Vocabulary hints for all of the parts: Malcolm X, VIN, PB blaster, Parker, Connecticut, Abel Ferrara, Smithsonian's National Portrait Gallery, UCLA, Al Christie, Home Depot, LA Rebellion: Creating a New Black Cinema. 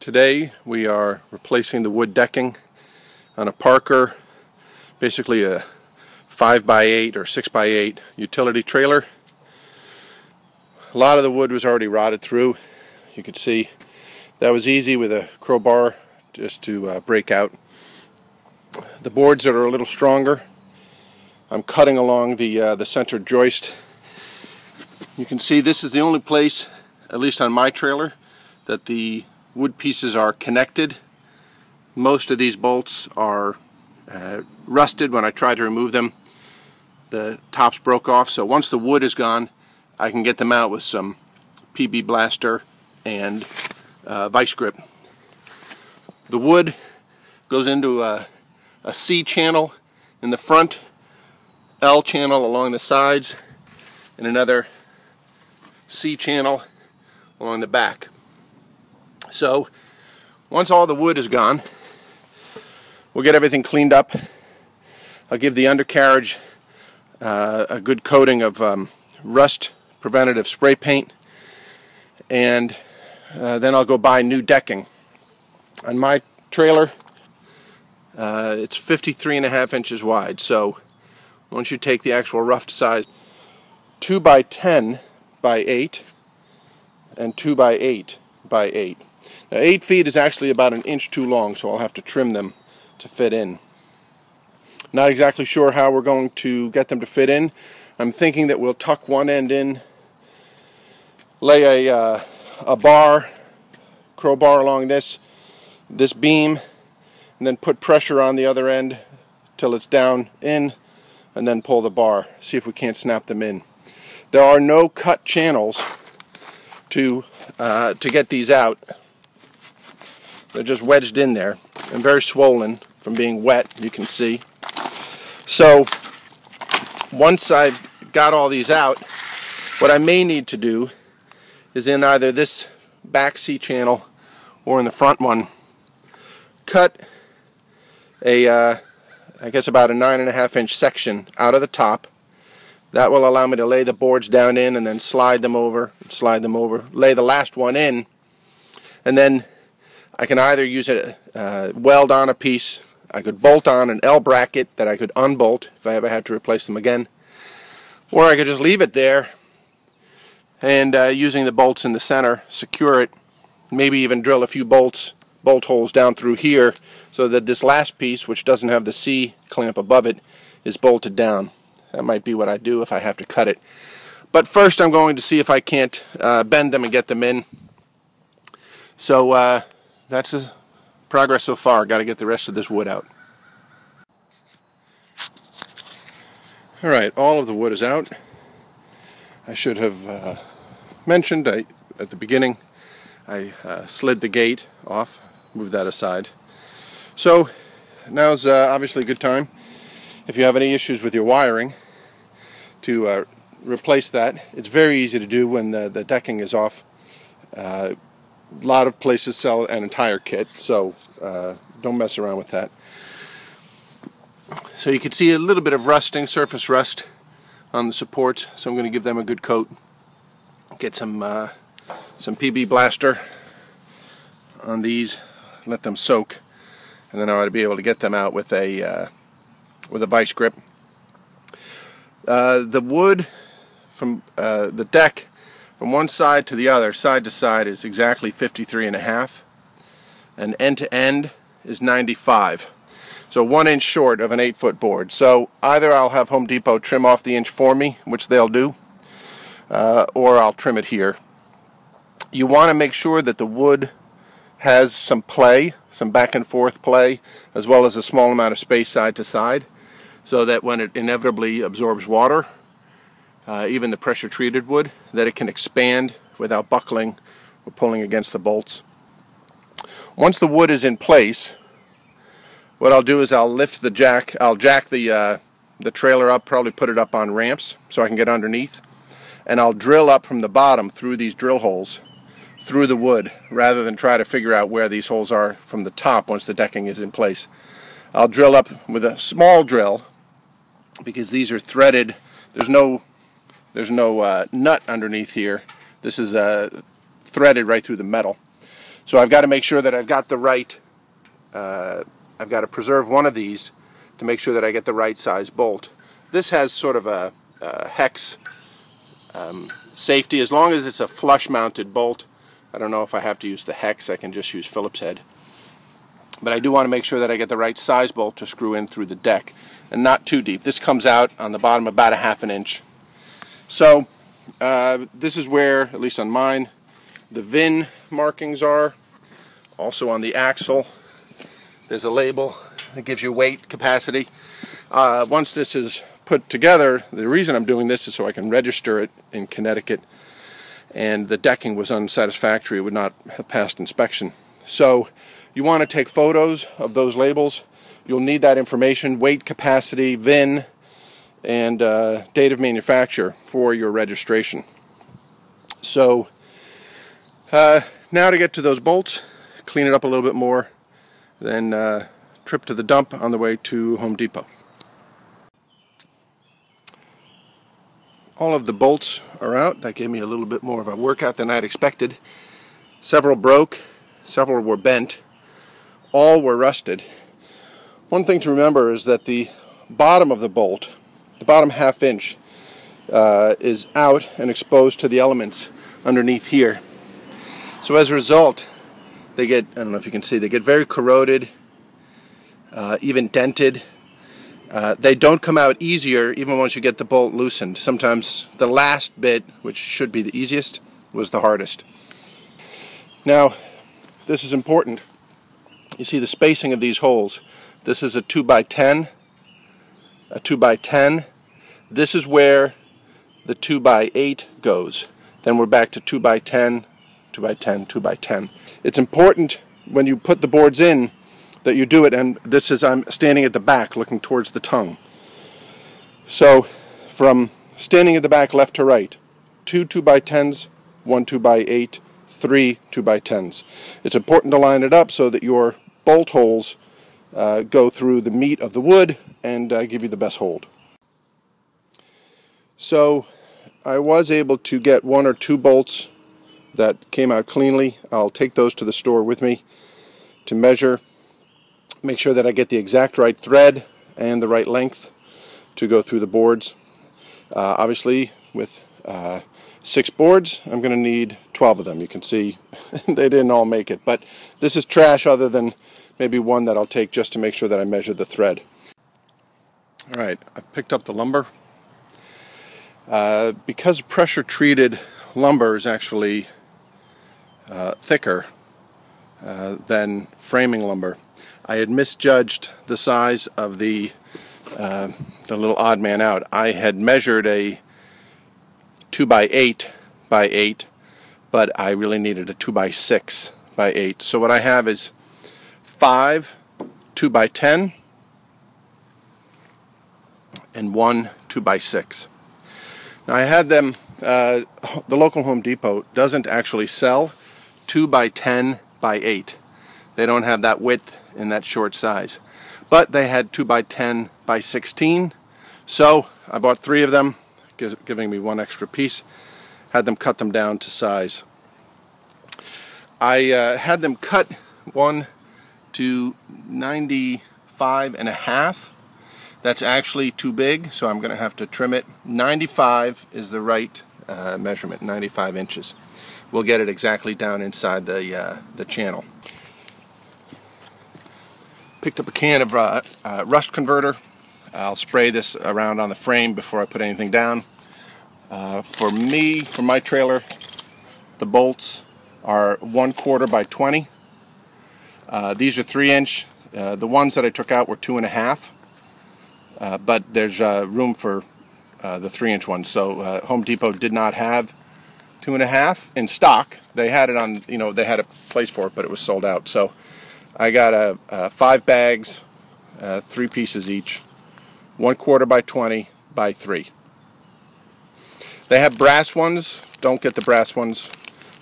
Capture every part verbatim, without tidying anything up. Today we are replacing the wood decking on a Parker, basically a five by eight or six by eight utility trailer. A lot of the wood was already rotted through. You could see that was easy with a crowbar just to uh, break out. The boards that are a little stronger, I'm cutting along the, uh, the center joist. You can see this is the only place, at least on my trailer, that the wood pieces are connected. Most of these bolts are uh, rusted when I try to remove them. The tops broke off, so once the wood is gone, I can get them out with some P B blaster and uh, vice grip. The wood goes into a, a C channel in the front, L channel along the sides, and another C channel along the back. So once all the wood is gone, we'll get everything cleaned up. I'll give the undercarriage uh, a good coating of um, rust preventative spray paint, and uh, then I'll go buy new decking. On my trailer, uh, it's fifty-three and a half inches wide, so once you take the actual rough size, two by ten by eight and two by eight by eight. Now eight feet is actually about an inch too long, so I'll have to trim them to fit in. Not exactly sure how we're going to get them to fit in. I'm thinking that we'll tuck one end in, lay a, uh, a bar, crowbar along this, this beam, and then put pressure on the other end till it's down in, and then pull the bar, see if we can't snap them in. There are no cut channels to uh, to get these out. They're just wedged in there and very swollen from being wet, you can see. So once I've got all these out, what I may need to do is in either this back C channel or in the front one, cut a uh, I guess about a nine and a half inch section out of the top. That will allow me to lay the boards down in and then slide them over, slide them over, lay the last one in, and then I can either use a uh, weld on a piece, I could bolt on an L bracket that I could unbolt if I ever had to replace them again, or I could just leave it there and uh, using the bolts in the center, secure it, maybe even drill a few bolts, bolt holes down through here so that this last piece, which doesn't have the C clamp above it, is bolted down. That might be what I do if I have to cut it. But first I'm going to see if I can't uh, bend them and get them in. So uh, that's the progress so far. Got to get the rest of this wood out. Alright, all of the wood is out. I should have uh, mentioned I, at the beginning I uh, slid the gate off, moved that aside. So now's uh, obviously a good time, if you have any issues with your wiring, to uh, replace that. It's very easy to do when the, the decking is off. Uh, a lot of places sell an entire kit, so uh, don't mess around with that. So you can see a little bit of rusting, surface rust on the supports, so I'm going to give them a good coat. Get some, uh, some P B blaster on these, let them soak, and then I ought to be able to get them out with a uh, with a vice grip. Uh, the wood from uh, the deck from one side to the other, side to side, is exactly fifty-three and a half, and end to end is ninety-five. So one inch short of an eight foot board. So either I'll have Home Depot trim off the inch for me, which they'll do, uh, or I'll trim it here. You want to make sure that the wood has some play, some back and forth play, as well as a small amount of space side to side, so that when it inevitably absorbs water, uh, even the pressure treated wood, that it can expand without buckling or pulling against the bolts. Once the wood is in place, what I'll do is I'll lift the jack, I'll jack the, uh, the trailer up, probably put it up on ramps so I can get underneath, and I'll drill up from the bottom through these drill holes through the wood, rather than try to figure out where these holes are from the top once the decking is in place. I'll drill up with a small drill, because these are threaded. There's no there's no uh, nut underneath here. This is uh, threaded right through the metal. So I've got to make sure that I've got the right, uh, I've got to preserve one of these to make sure that I get the right size bolt. This has sort of a, a hex um, safety, as long as it's a flush mounted bolt. I don't know if I have to use the hex, I can just use Phillips head. But I do want to make sure that I get the right size bolt to screw in through the deck, and not too deep. This comes out on the bottom about a half an inch. So uh, this is where, at least on mine, the V I N markings are. Also on the axle, there's a label that gives you weight, capacity. Uh, once this is put together, the reason I'm doing this is so I can register it in Connecticut, and the decking was unsatisfactory. It would not have passed inspection. So you want to take photos of those labels. You'll need that information, weight, capacity, V I N, and uh, date of manufacture for your registration. So uh, now to get to those bolts, clean it up a little bit more, then uh, trip to the dump on the way to Home Depot. All of the bolts are out. That gave me a little bit more of a workout than I'd expected. Several broke, several were bent. All were rusted. One thing to remember is that the bottom of the bolt, the bottom half inch, uh, is out and exposed to the elements underneath here. So as a result, they get, I don't know if you can see, they get very corroded, uh, even dented. Uh, they don't come out easier even once you get the bolt loosened. Sometimes the last bit, which should be the easiest, was the hardest. Now, this is important. You see the spacing of these holes. This is a two by ten, a two by ten. This is where the two by eight goes. Then we're back to two by ten, two by ten, two by ten. It's important when you put the boards in that you do it, and this is, I'm standing at the back looking towards the tongue. So from standing at the back left to right, two 2x10s, one two by eight, three two by tens. It's important to line it up so that your bolt holes uh, go through the meat of the wood and uh, give you the best hold. So I was able to get one or two bolts that came out cleanly. I'll take those to the store with me to measure, make sure that I get the exact right thread and the right length to go through the boards. Uh, obviously with uh, six boards, I'm going to need twelve of them. You can see they didn't all make it, but this is trash other than maybe one that I'll take just to make sure that I measure the thread. All right, I've picked up the lumber. Uh, because pressure treated lumber is actually uh, thicker uh, than framing lumber, I had misjudged the size of the, uh, the little odd man out. I had measured a two by eight by eight, but I really needed a two by six by eight. So what I have is five two by ten and one two by six. Now I had them, uh, the local Home Depot doesn't actually sell two by ten by eight. They don't have that width in that short size. But they had two by ten by sixteen, so I bought three of them, giving me one extra piece. Had them cut them down to size. I uh, had them cut one to ninety-five and a half. That's actually too big, so I'm gonna have to trim it. ninety-five is the right uh, measurement, ninety-five inches. We'll get it exactly down inside the, uh, the channel. Picked up a can of uh, uh, rust converter. I'll spray this around on the frame before I put anything down. Uh, for me, for my trailer, the bolts are one quarter by twenty. Uh, these are three inch. Uh, the ones that I took out were two and a half, uh, but there's uh, room for uh, the three inch ones. So uh, Home Depot did not have two and a half in stock. They had it on, you know, they had a place for it, but it was sold out. So I got uh, uh, five bags, uh, three pieces each. One quarter by twenty by three. They have brass ones. Don't get the brass ones.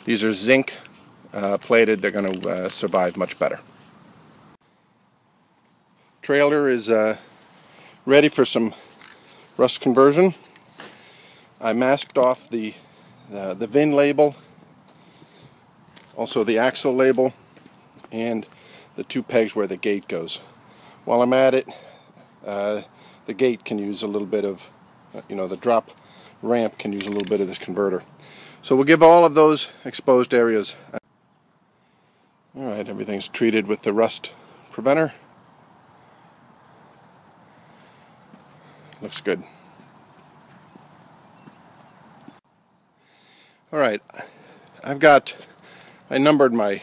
These are zinc uh, plated. They're going to uh, survive much better. Trailer is uh, ready for some rust conversion. I masked off the uh, the V I N label also the axle label, and the two pegs where the gate goes. While I'm at it, uh, the gate can use a little bit of, you know, the drop ramp can use a little bit of this converter. So we'll give all of those exposed areas. Alright, everything's treated with the rust preventer. Looks good. Alright, I've got, I numbered my,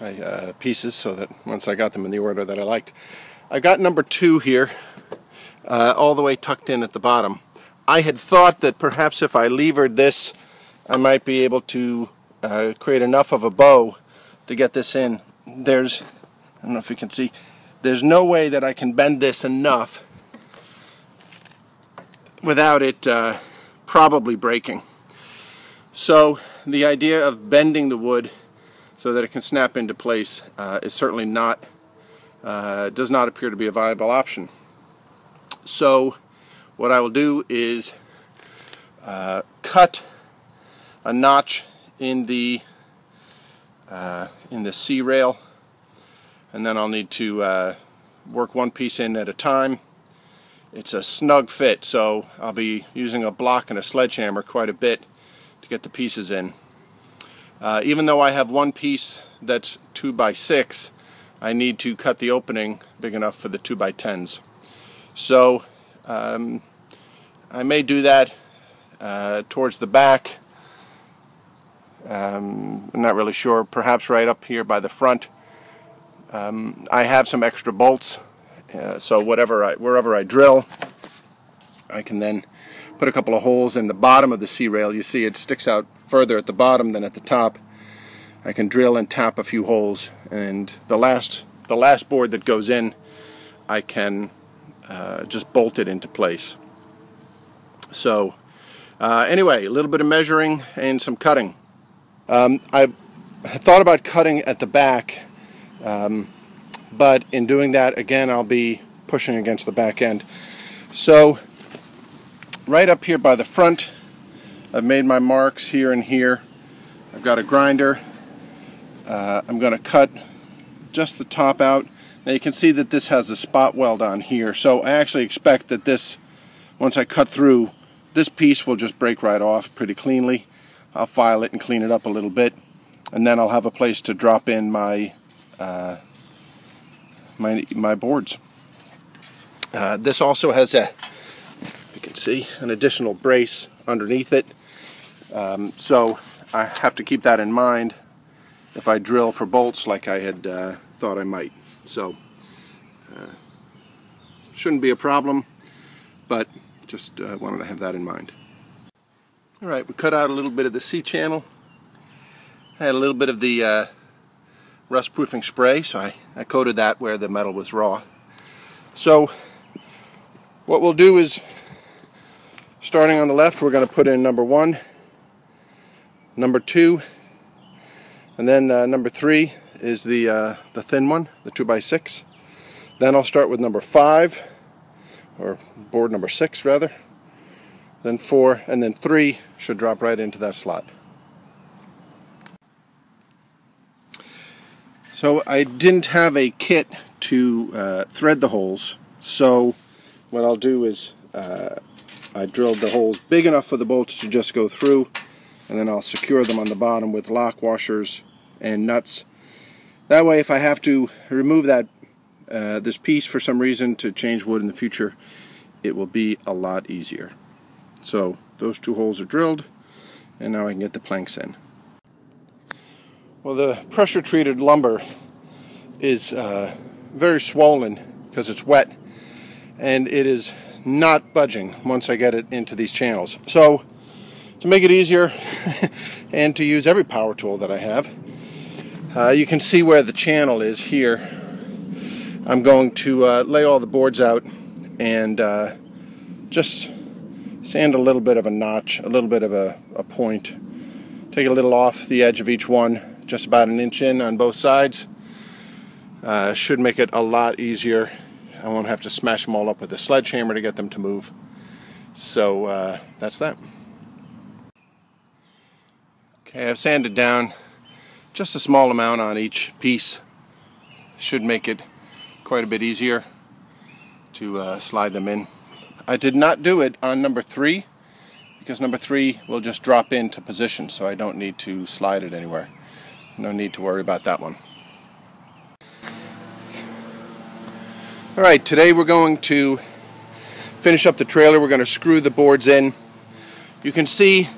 my uh, pieces so that once I got them in the order that I liked. I've got number two here, uh, all the way tucked in at the bottom. I had thought that perhaps if I levered this, I might be able to uh, create enough of a bow to get this in. There's, I don't know if you can see, there's no way that I can bend this enough without it uh, probably breaking. So the idea of bending the wood so that it can snap into place uh, is certainly not, uh, does not appear to be a viable option. So what I will do is uh, cut a notch in the uh, in the C rail, and then I'll need to uh, work one piece in at a time. It's a snug fit, so I'll be using a block and a sledgehammer quite a bit to get the pieces in. Uh, even though I have one piece that's two by six, I need to cut the opening big enough for the two by tens. So um, I may do that uh, towards the back. Um, I'm not really sure, perhaps right up here by the front. Um, I have some extra bolts, uh, so whatever I, wherever I drill, I can then put a couple of holes in the bottom of the C-rail. You see it sticks out further at the bottom than at the top. I can drill and tap a few holes, and the last, the last board that goes in, I can uh, just bolt it into place. So uh, anyway, a little bit of measuring and some cutting. Um, I thought about cutting at the back, um, but in doing that, again, I'll be pushing against the back end. So right up here by the front, I've made my marks here and here. I've got a grinder. Uh, I'm going to cut just the top out. Now you can see that this has a spot weld on here, so I actually expect that this, once I cut through, this piece will just break right off pretty cleanly. I'll file it and clean it up a little bit, and then I'll have a place to drop in my uh, my, my boards. Uh, this also has a, you can see, an additional brace underneath it, um, so I have to keep that in mind if I drill for bolts like I had uh, thought I might. So uh, shouldn't be a problem, but just uh, wanted to have that in mind. Alright, we cut out a little bit of the C-channel. I had a little bit of the uh, rust-proofing spray, so I, I coated that where the metal was raw. So what we'll do is, starting on the left, we're going to put in number one, number two, and then uh, number three is the, uh, the thin one, the two by six. Then I'll start with number five, or board number six rather. Then four, and then three should drop right into that slot. So I didn't have a kit to uh, thread the holes, so what I'll do is uh, I drilled the holes big enough for the bolts to just go through, and then I'll secure them on the bottom with lock washers and nuts. That way, if I have to remove that uh, this piece for some reason to change wood in the future, it will be a lot easier. So those two holes are drilled, and now I can get the planks in. Well, the pressure treated lumber is uh, very swollen because it's wet, and it is not budging once I get it into these channels. So to make it easier and to use every power tool that I have, uh, you can see where the channel is here. I'm going to uh, lay all the boards out and uh, just sand a little bit of a notch, a little bit of a, a point. Take a little off the edge of each one, just about an inch in on both sides. Uh, should make it a lot easier. I won't have to smash them all up with a sledgehammer to get them to move. So uh, that's that. Okay, I've sanded down Just a small amount on each piece should make it quite a bit easier to uh, slide them in. I did not do it on number three because number three will just drop into position, so I don't need to slide it anywhere. No need to worry about that one. Alright, today we're going to finish up the trailer. We're going to screw the boards in. You can see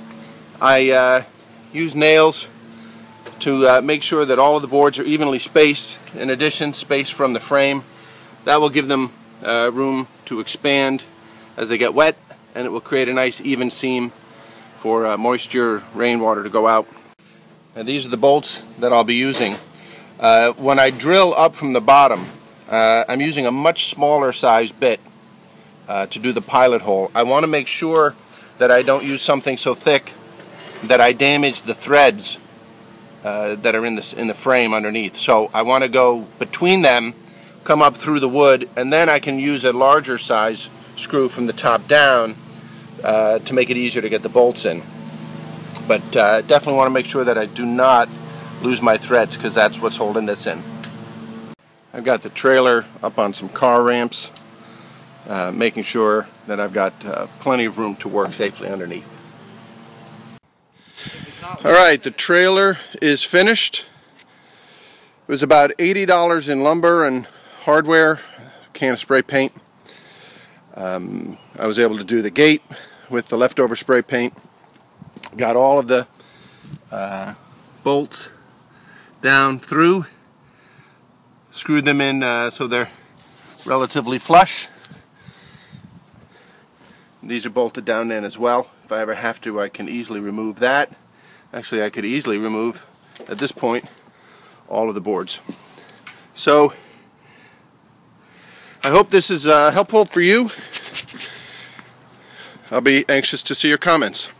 I uh, use nails to uh, make sure that all of the boards are evenly spaced. In addition, space from the frame. That will give them uh, room to expand as they get wet, and it will create a nice even seam for uh, moisture, rainwater to go out. And these are the bolts that I'll be using. Uh, when I drill up from the bottom, uh, I'm using a much smaller size bit uh, to do the pilot hole. I want to make sure that I don't use something so thick that I damage the threads uh, that are in this in the frame underneath. So I want to go between them, come up through the wood, and then I can use a larger size screw from the top down uh, to make it easier to get the bolts in. But uh, definitely want to make sure that I do not lose my threads, because that's what's holding this in. I've got the trailer up on some car ramps, uh, making sure that I've got uh, plenty of room to work safely underneath. Alright, the trailer is finished. It was about eighty dollars in lumber and hardware, a can of spray paint. Um, I was able to do the gate with the leftover spray paint. Got all of the uh, bolts down through, screwed them in uh, so they're relatively flush. These are bolted down in as well. If I ever have to, I can easily remove that. Actually, I could easily remove, at this point, all of the boards. So, I hope this is uh, helpful for you. I'll be anxious to see your comments.